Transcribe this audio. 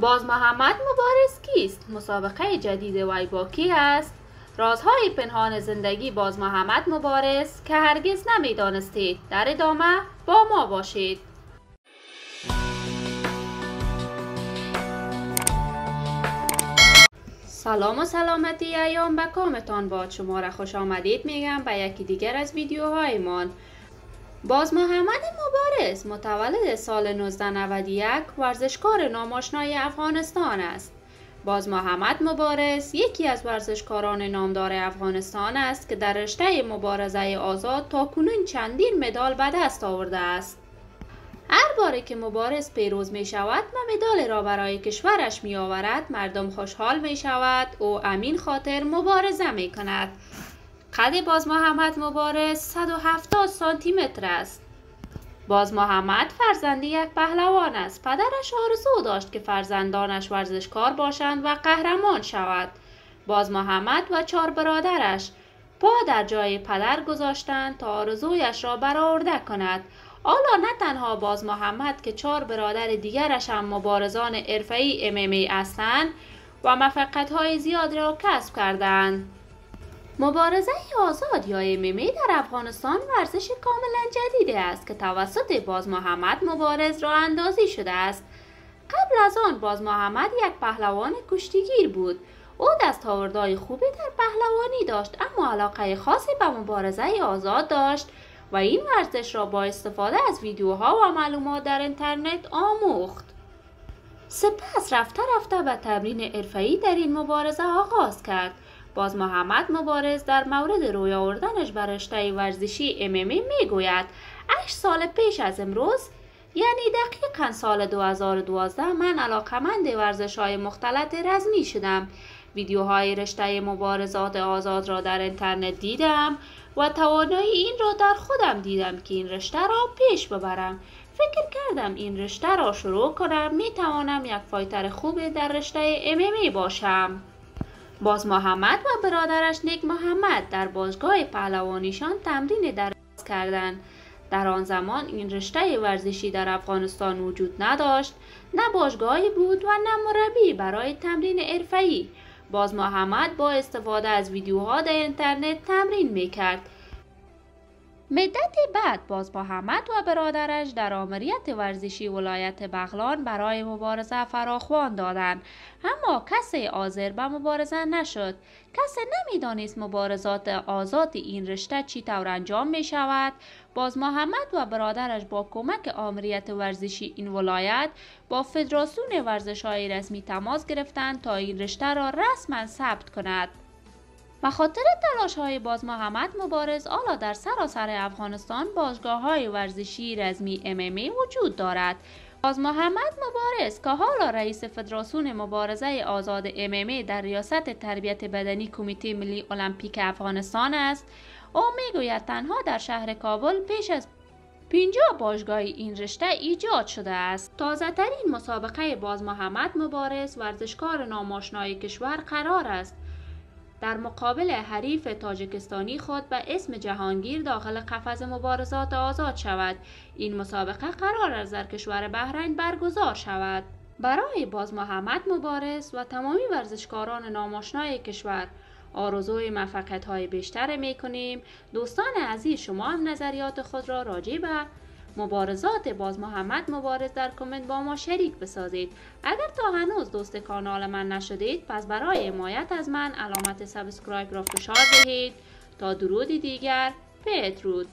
باز محمد مبارز کیست؟ مسابقه جدید وی با کی است؟ رازهای پنهان زندگی باز محمد مبارز که هرگز نمیدانستید. در ادامه با ما باشید. سلام و سلامتی ایام به کامتان باد. شما را خوش آمدید میگم به یکی دیگر از ویدیوهایمان. باز محمد مبارز متولد سال 1991 ورزشکار ناماشنای افغانستان است. باز محمد مبارز یکی از ورزشکاران نامدار افغانستان است که در رشته مبارزه آزاد تاکنون چندین مدال به دست آورده است. هر باری که مبارز پیروز می شود و مدال را برای کشورش می آورد مردم خوشحال می شود و امین خاطر مبارزه می کند. قد باز محمد مبارز 170 سانتی متر است. باز محمد فرزند یک پهلوان است. پدرش آرزو داشت که فرزندانش ورزشکار باشند و قهرمان شود. باز محمد و 4 برادرش پا در جای پدر گذاشتند تا آرزویش را برآورده کند. حالا نه تنها باز محمد که 4 برادر دیگرش هم مبارزان حرفه‌ای MMA هستند و موفقیت‌های زیاد را کسب کردند. مبارزه آزاد یا MMA در افغانستان ورزش کاملا جدیدی است که توسط باز محمد مبارز راه اندازی شده است. قبل از آن باز محمد یک پهلوان کشتیگیر بود. او دستاوردهای خوبی در پهلوانی داشت اما علاقه خاصی به مبارزه آزاد داشت و این ورزش را با استفاده از ویدیوها و معلومات در اینترنت آموخت. سپس رفته رفته به تمرین حرفه‌ای در این مبارزه آغاز کرد. باز محمد مبارز در مورد روی آوردنش به رشته ورزشی MMA میگوید 8 سال پیش از امروز یعنی دقیقا سال 2012 من علاقمند ورزش‌های مختلف رزمی شدم. ویدیوهای رشته مبارزات آزاد را در اینترنت دیدم و توانایی این را در خودم دیدم که این رشته را پیش ببرم. فکر کردم این رشته را شروع کنم، میتوانم یک فایتر خوب در رشته MMA باشم. باز محمد و برادرش نیک محمد در باشگاه پهلوانیشان تمرین در آغاز کردند. در آن زمان این رشته ورزشی در افغانستان وجود نداشت، نه باشگاهی بود و نه مربی برای تمرین حرفه‌ای. باز محمد با استفاده از ویدیوها در اینترنت تمرین میکرد. مدت بعد باز محمد و برادرش در آمریت ورزشی ولایت بغلان برای مبارزه فراخوان دادند، اما کسی حاضر به مبارزه نشد. کسی نمیدانست مبارزات آزاد این رشته چی طور انجام می شود. باز محمد و برادرش با کمک آمریت ورزشی این ولایت با فدراسیون ورزش های رسمی تماس گرفتند تا این رشته را رسما ثبت کند. به خاطر تلاش های باز محمد مبارز حالا در سراسر افغانستان باشگاه های ورزشی رزمی MMA وجود دارد. باز محمد مبارز که حالا رئیس فدراسیون مبارزه آزاد MMA در ریاست تربیت بدنی کمیته ملی المپیک افغانستان است، او میگوید تنها در شهر کابل پیش از 50 باشگاه این رشته ایجاد شده است. تازه ترین مسابقه باز محمد مبارز ورزشکار ناماشنای کشور قرار است در مقابل حریف تاجیکستانی خود به اسم جهانگیر داخل قفس مبارزات آزاد شود. این مسابقه قرار است در کشور بحرین برگزار شود. برای باز محمد مبارز و تمامی ورزشکاران ناماشنای کشور آرزوی موفقیت‌های بیشتر می‌کنیم. دوستان عزیز، شما هم نظریات خود را راجع به مبارزات باز محمد مبارز در کامنت با ما شریک بسازید. اگر تا هنوز دوست کانال من نشدید پس برای حمایت از من علامت سابسکرایب را فشار دهید. تا درودی دیگر، بدرود.